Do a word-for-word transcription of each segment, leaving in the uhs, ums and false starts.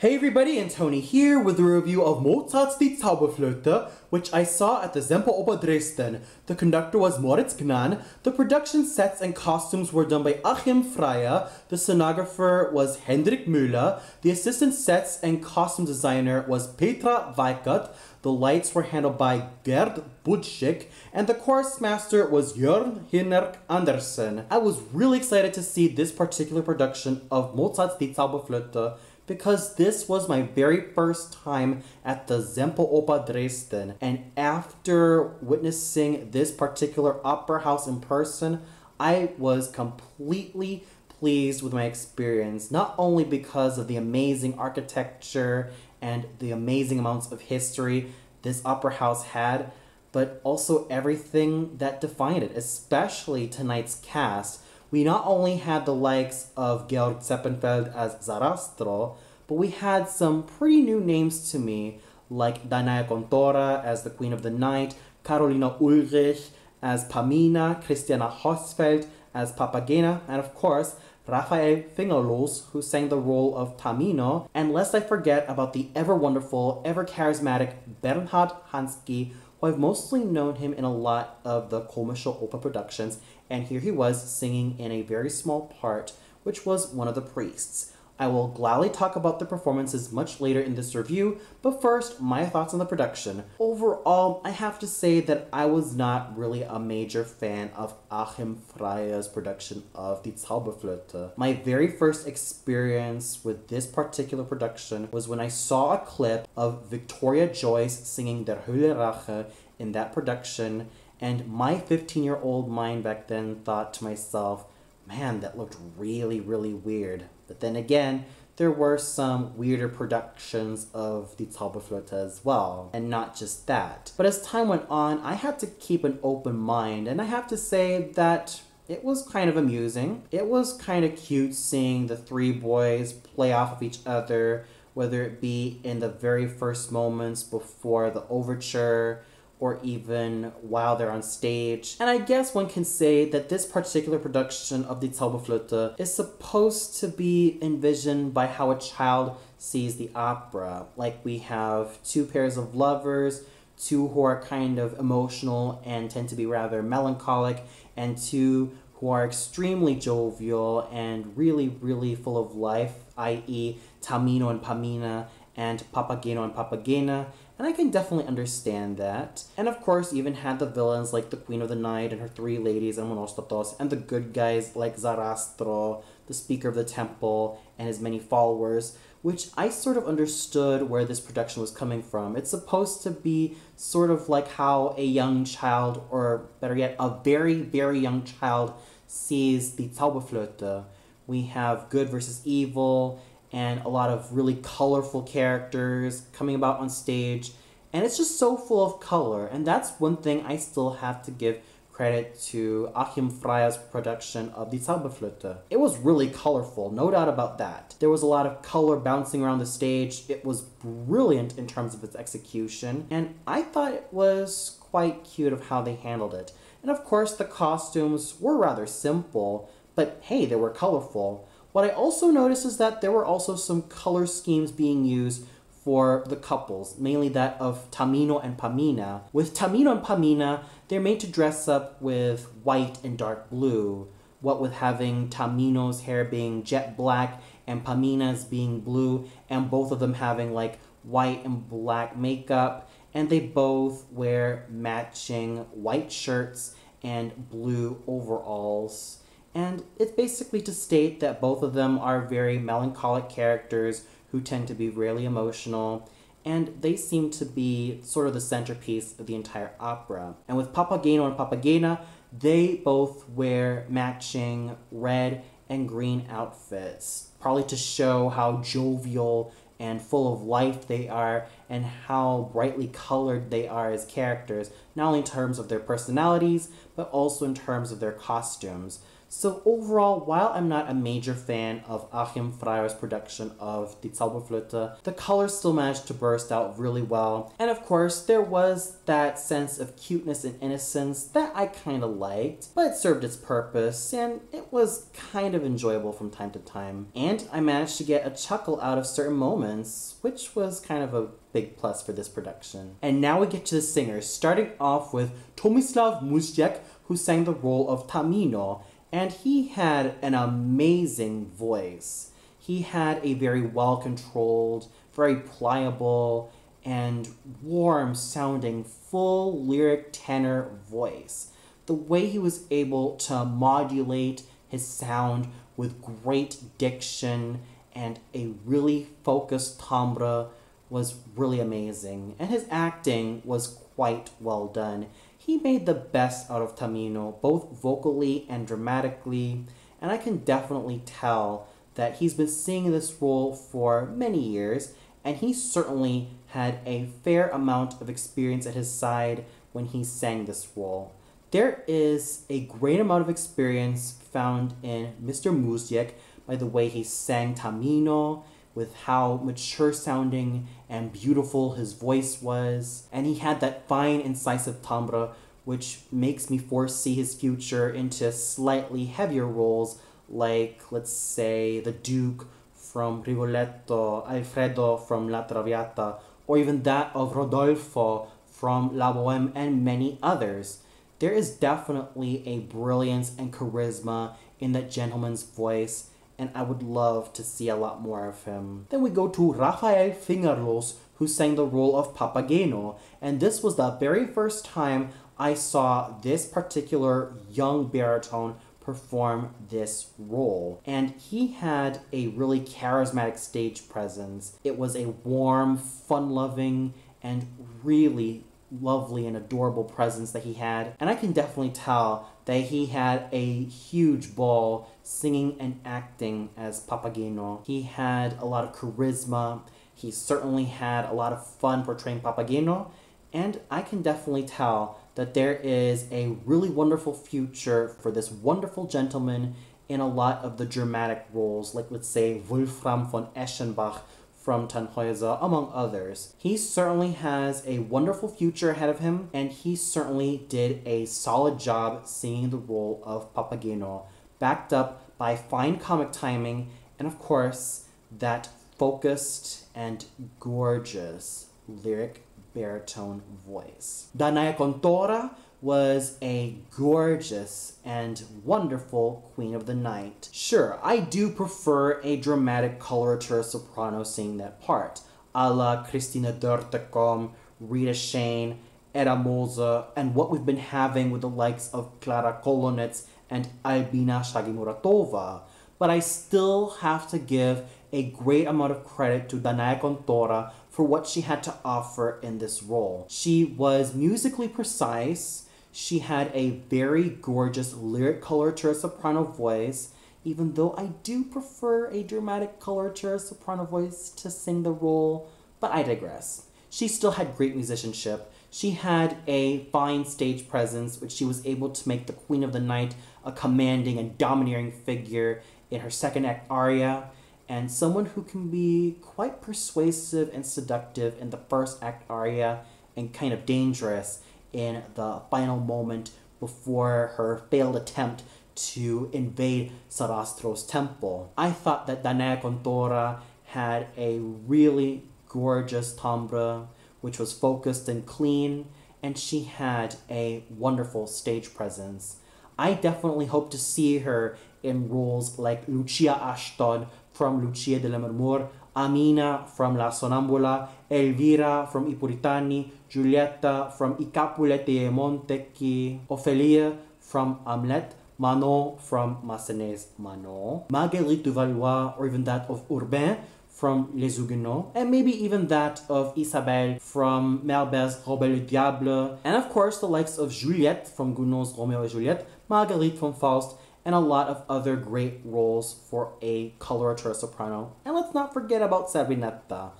Hey everybody, and Tony here with a review of Mozart's Die Zauberflöte, which I saw at the Semperoper Dresden. The conductor was Moritz Gnann, the production sets and costumes were done by Achim Freyer, the scenographer was Hendrik Müller, the assistant sets and costume designer was Petra Weikert, the lights were handled by Gerd Budschik, and the chorus master was Jörn Hinnerk Andersen. I was really excited to see this particular production of Mozart's Die Zauberflöte because this was my very first time at the Semperoper Dresden. And after witnessing this particular opera house in person, I was completely pleased with my experience, not only because of the amazing architecture and the amazing amounts of history this opera house had, but also everything that defined it, especially tonight's cast. We not only had the likes of Georg Zeppenfeld as Zarastro, but we had some pretty new names to me, like Danae Kontora as the Queen of the Night, Carolina Ullrich as Pamina, Christiane Hossfeld as Papagena, and of course, Rafael Fingerlos, who sang the role of Tamino, and lest I forget about the ever-wonderful, ever-charismatic Bernhard Hansky, who I've mostly known him in a lot of the commercial opera productions, and here he was singing in a very small part, which was one of the priests. I will gladly talk about the performances much later in this review, but first, my thoughts on the production. Overall, I have to say that I was not really a major fan of Achim Freyer's production of Die Zauberflöte. My very first experience with this particular production was when I saw a clip of Victoria Joyce singing Der Hölle Rache in that production, and my fifteen-year-old mind back then thought to myself, man, that looked really, really weird. But then again, there were some weirder productions of Die Zauberflöte as well, and not just that. But as time went on, I had to keep an open mind, and I have to say that it was kind of amusing. It was kind of cute seeing the three boys play off of each other, whether it be in the very first moments before the overture, or even while they're on stage. And I guess one can say that this particular production of Die Zauberflöte is supposed to be envisioned by how a child sees the opera. Like we have two pairs of lovers, two who are kind of emotional and tend to be rather melancholic, and two who are extremely jovial and really, really full of life, that is. Tamino and Pamina, and Papageno and Papagena, and I can definitely understand that. And of course, even had the villains like the Queen of the Night and her three ladies and Monostatos, and the good guys like Zarastro, the Speaker of the Temple, and his many followers, which I sort of understood where this production was coming from. It's supposed to be sort of like how a young child, or better yet, a very, very young child sees the Zauberflöte. We have good versus evil, and a lot of really colorful characters coming about on stage, and it's just so full of color, and that's one thing I still have to give credit to Achim Freyer's production of Die Zauberflöte. It was really colorful, no doubt about that. There was a lot of color bouncing around the stage. It was brilliant in terms of its execution, and I thought it was quite cute of how they handled it. And of course, the costumes were rather simple, but hey, they were colorful. What I also noticed is that there were also some color schemes being used for the couples, mainly that of Tamino and Pamina. With Tamino and Pamina, they're made to dress up with white and dark blue, what with having Tamino's hair being jet black and Pamina's being blue, and both of them having like white and black makeup, and they both wear matching white shirts and blue overalls. And it's basically to state that both of them are very melancholic characters who tend to be really emotional, and they seem to be sort of the centerpiece of the entire opera. And with Papageno and Papagena, they both wear matching red and green outfits, probably to show how jovial and full of life they are, and how brightly colored they are as characters, not only in terms of their personalities, but also in terms of their costumes. So overall, while I'm not a major fan of Achim Freyer's production of Die Zauberflöte, the colors still managed to burst out really well. And of course, there was that sense of cuteness and innocence that I kind of liked, but it served its purpose, and it was kind of enjoyable from time to time. And I managed to get a chuckle out of certain moments, which was kind of a big plus for this production. And now we get to the singers, starting off with Tomislav Muzek, who sang the role of Tamino. And he had an amazing voice. He had a very well-controlled, very pliable, and warm-sounding, full lyric tenor voice. The way he was able to modulate his sound with great diction and a really focused timbre was really amazing. And his acting was quite well done. He made the best out of Tamino, both vocally and dramatically, and I can definitely tell that he's been singing this role for many years, and he certainly had a fair amount of experience at his side when he sang this role. There is a great amount of experience found in Mister Muzek by the way he sang Tamino, with how mature sounding and beautiful his voice was. And he had that fine incisive timbre, which makes me foresee his future into slightly heavier roles like, let's say, the Duke from Rigoletto, Alfredo from La Traviata, or even that of Rodolfo from La Bohème, and many others. There is definitely a brilliance and charisma in that gentleman's voice, and I would love to see a lot more of him. Then we go to Rafael Fingerlos, who sang the role of Papageno, and this was the very first time I saw this particular young baritone perform this role. And he had a really charismatic stage presence. It was a warm, fun-loving, and really lovely and adorable presence that he had, and I can definitely tell that he had a huge ball singing and acting as Papageno. He had a lot of charisma, he certainly had a lot of fun portraying Papageno, and I can definitely tell that there is a really wonderful future for this wonderful gentleman in a lot of the dramatic roles, like let's say Wolfram von Eschenbach from Tannhäuser, among others. He certainly has a wonderful future ahead of him, and he certainly did a solid job singing the role of Papageno, backed up by fine comic timing, and of course, that focused and gorgeous lyric baritone voice. Danae Kontora was a gorgeous and wonderful queen of the night. Sure, I do prefer a dramatic coloratura soprano singing that part, a la Cristina Dörtekom, Rita Shane, Eda Moser, and what we've been having with the likes of Clara Kolonitz and Albina Shagimuratova. But I still have to give a great amount of credit to Danae Kontora for what she had to offer in this role. She was musically precise. She had a very gorgeous lyric coloratura soprano voice, even though I do prefer a dramatic coloratura soprano voice to sing the role, but I digress. She still had great musicianship. She had a fine stage presence, which she was able to make the Queen of the Night a commanding and domineering figure in her second act aria, and someone who can be quite persuasive and seductive in the first act aria and kind of dangerous in the final moment before her failed attempt to invade Sarastro's temple. I thought that Danae Kontora had a really gorgeous timbre, which was focused and clean, and she had a wonderful stage presence. I definitely hope to see her in roles like Lucia Ashton from Lucia de la Mermur, Amina from La Sonambula, Elvira from I Puritani, Giulietta from I Capuleti e Montecchi, Ophelia from Hamlet, Manon from Massenet's Manon, Marguerite de Valois, or even that of Urbain from Les Huguenots, and maybe even that of Isabelle from Malbert's Robert le Diable, and of course the likes of Juliette from Gounod's Romeo and Juliette, Marguerite from Faust, and a lot of other great roles for a coloratura soprano. And let's not forget about Sabinetta.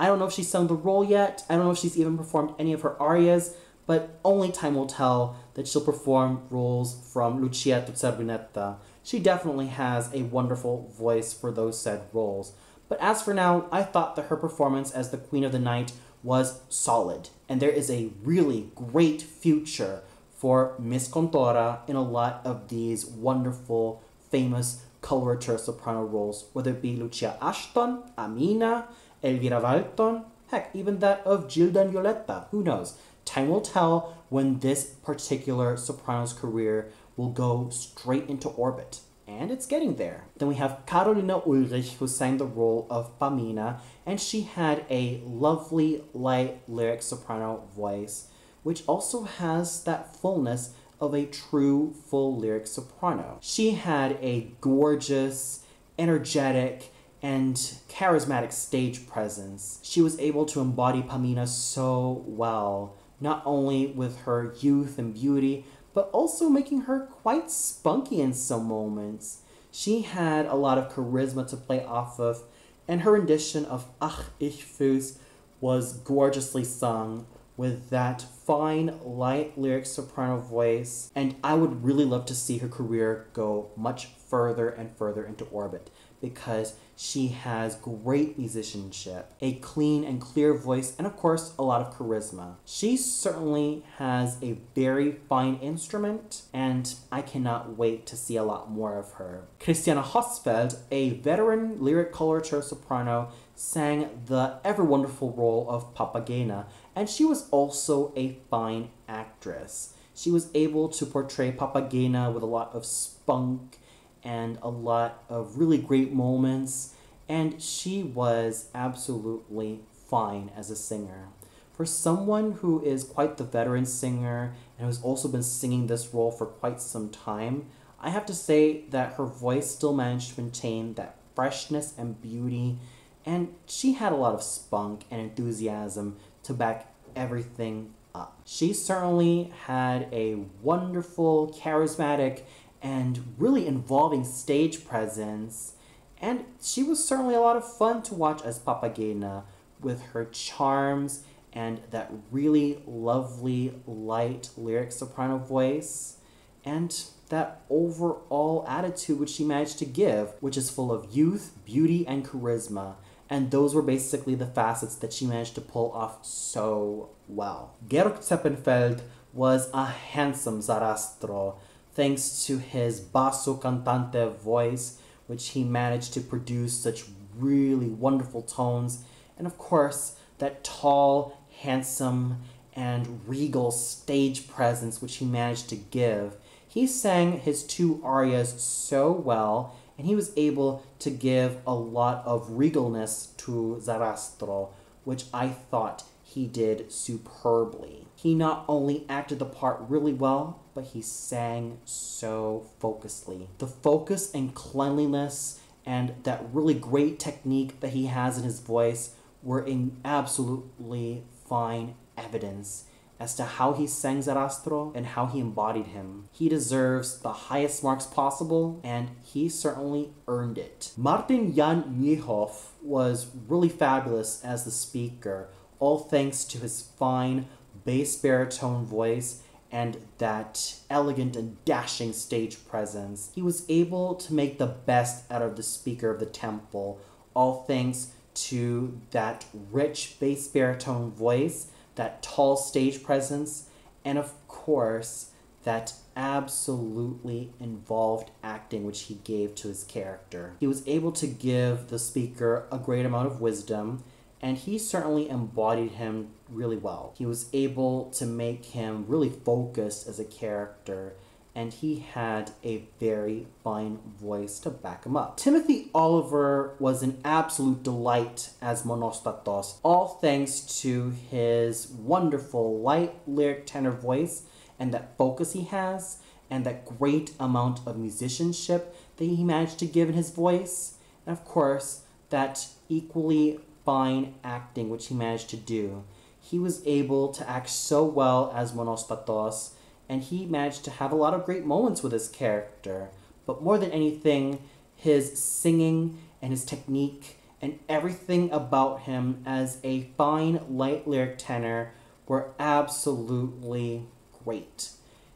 I don't know if she's sung the role yet, I don't know if she's even performed any of her arias, but only time will tell that she'll perform roles from Lucia to Sabinetta. She definitely has a wonderful voice for those said roles. But as for now, I thought that her performance as the Queen of the Night was solid, and there is a really great future for Miss Kontora in a lot of these wonderful, famous coloratura soprano roles, whether it be Lucia Ashton, Amina, Elvira Walton, heck, even that of Gilda and Violetta, who knows? Time will tell when this particular soprano's career will go straight into orbit. And it's getting there. Then we have Carolina Ullrich, who sang the role of Pamina, and she had a lovely, light, lyric soprano voice, which also has that fullness of a true, full lyric soprano. She had a gorgeous, energetic, and charismatic stage presence. She was able to embody Pamina so well, not only with her youth and beauty, but also making her quite spunky in some moments. She had a lot of charisma to play off of, and her rendition of Ach, ich fühl's was gorgeously sung with that fine, light lyric soprano voice, and I would really love to see her career go much further and further into orbit, because she has great musicianship, a clean and clear voice, and of course, a lot of charisma. She certainly has a very fine instrument, and I cannot wait to see a lot more of her. Christiane Hossfeld, a veteran lyric coloratura soprano, sang the ever-wonderful role of Papagena, and she was also a fine actress. She was able to portray Papagena with a lot of spunk and a lot of really great moments, and she was absolutely fine as a singer. For someone who is quite the veteran singer and who's also been singing this role for quite some time, I have to say that her voice still managed to maintain that freshness and beauty, and she had a lot of spunk and enthusiasm to back everything up. She certainly had a wonderful, charismatic, and really involving stage presence, and she was certainly a lot of fun to watch as Papagena, with her charms and that really lovely, light lyric soprano voice, and that overall attitude which she managed to give, which is full of youth, beauty, and charisma. And those were basically the facets that she managed to pull off so well. Georg Zeppenfeld was a handsome Zarastro, thanks to his basso cantante voice, which he managed to produce such really wonderful tones, and of course, that tall, handsome, and regal stage presence which he managed to give. He sang his two arias so well, and he was able to give a lot of regalness to Zarastro, which I thought he did superbly. He not only acted the part really well, but he sang so focusedly. The focus and cleanliness and that really great technique that he has in his voice were in absolutely fine evidence as to how he sang Zarastro and how he embodied him. He deserves the highest marks possible, and he certainly earned it. Martin-Jan Nijhof was really fabulous as the speaker, all thanks to his fine bass baritone voice and that elegant and dashing stage presence. He was able to make the best out of the speaker of the temple, all thanks to that rich bass baritone voice, that tall stage presence, and of course, that absolutely involved acting which he gave to his character. He was able to give the speaker a great amount of wisdom, and he certainly embodied him really well. He was able to make him really focused as a character, and he had a very fine voice to back him up. Timothy Oliver was an absolute delight as Monostatos, all thanks to his wonderful light lyric tenor voice and that focus he has, and that great amount of musicianship that he managed to give in his voice, and of course, that equally fine acting which he managed to do. He was able to act so well as Monostatos, and he managed to have a lot of great moments with his character. But more than anything, his singing and his technique and everything about him as a fine light lyric tenor were absolutely great.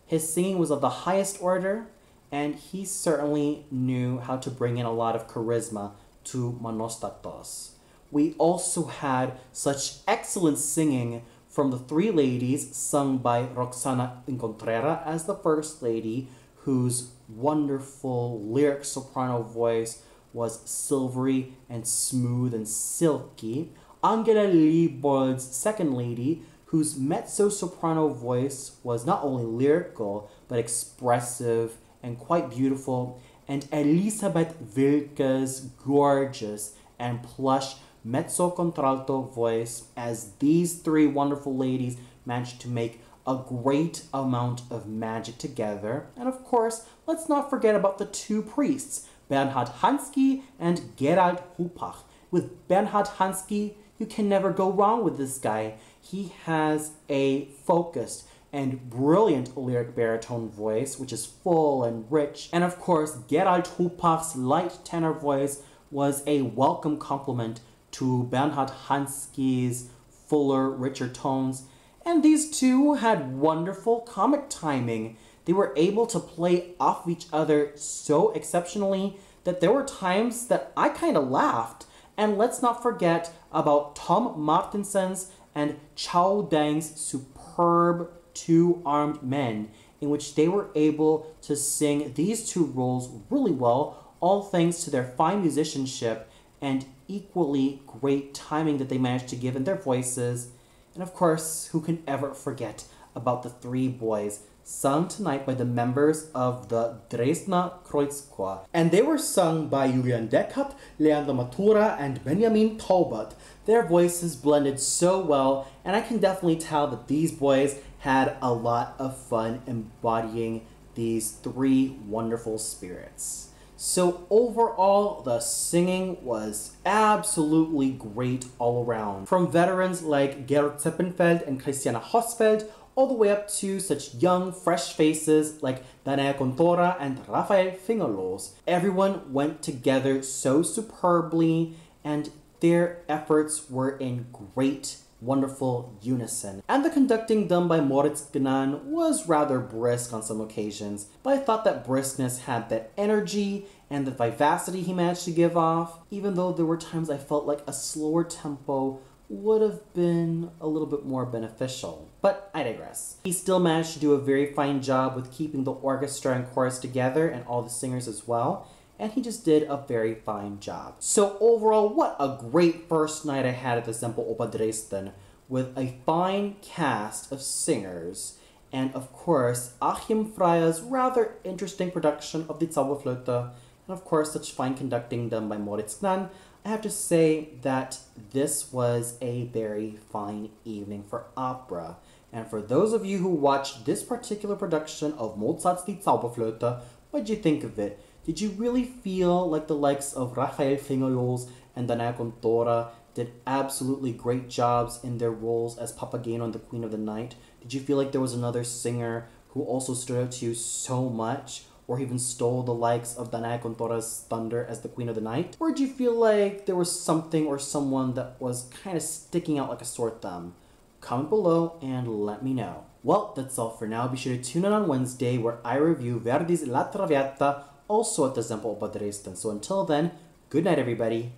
His singing was of the highest order, and he certainly knew how to bring in a lot of charisma to Monostatos. We also had such excellent singing from the three ladies, sung by Roxana Incontrera as the first lady, whose wonderful lyric soprano voice was silvery and smooth and silky. Angela Liebold's second lady, whose mezzo-soprano voice was not only lyrical, but expressive and quite beautiful, and Elisabeth Wilke's gorgeous and plush mezzo-contralto voice, as these three wonderful ladies managed to make a great amount of magic together. And of course, let's not forget about the two priests, Bernhard Hansky and Gerald Hupach. With Bernhard Hansky, you can never go wrong with this guy. He has a focused and brilliant lyric baritone voice, which is full and rich. And of course, Gerald Hupach's light tenor voice was a welcome compliment to Bernhard Hansky's fuller, richer tones. And these two had wonderful comic timing. They were able to play off of each other so exceptionally that there were times that I kind of laughed. And let's not forget about Tom Martensen's and Chao Dang's superb two-armed men, in which they were able to sing these two roles really well, all thanks to their fine musicianship and equally great timing that they managed to give in their voices. And of course, who can ever forget about the three boys, sung tonight by the members of the Dresdner Kreuzchor. And they were sung by Julian Deckert, Leandro Matura, and Benjamin Taubat. Their voices blended so well, and I can definitely tell that these boys had a lot of fun embodying these three wonderful spirits. So overall, the singing was absolutely great all around. From veterans like Georg Zeppenfeld and Christiane Hossfeld, all the way up to such young, fresh faces like Danae Kontora and Rafael Fingerlos. Everyone went together so superbly, and their efforts were in great, wonderful unison. And the conducting done by Moritz Gnann was rather brisk on some occasions, but I thought that briskness had that energy and the vivacity he managed to give off, even though there were times I felt like a slower tempo would have been a little bit more beneficial. But I digress. He still managed to do a very fine job with keeping the orchestra and chorus together and all the singers as well, and he just did a very fine job. So overall, what a great first night I had at the Semperoper Dresden, with a fine cast of singers, and of course, Achim Freyer's rather interesting production of Die Zauberflöte, and of course, such fine conducting done by Moritz Gnann. I have to say that this was a very fine evening for opera. And for those of you who watched this particular production of Mozart's Die Zauberflöte, what did you think of it? Did you really feel like the likes of Rafael Fingerlos and Danae Kontora did absolutely great jobs in their roles as Papageno and the Queen of the Night? Did you feel like there was another singer who also stood out to you so much, or even stole the likes of Danae Kontora's thunder as the Queen of the Night? Or did you feel like there was something or someone that was kind of sticking out like a sore thumb? Comment below and let me know. Well, that's all for now. Be sure to tune in on Wednesday, where I review Verdi's La Traviata, also at the Semperoper Dresden. So until then, good night everybody,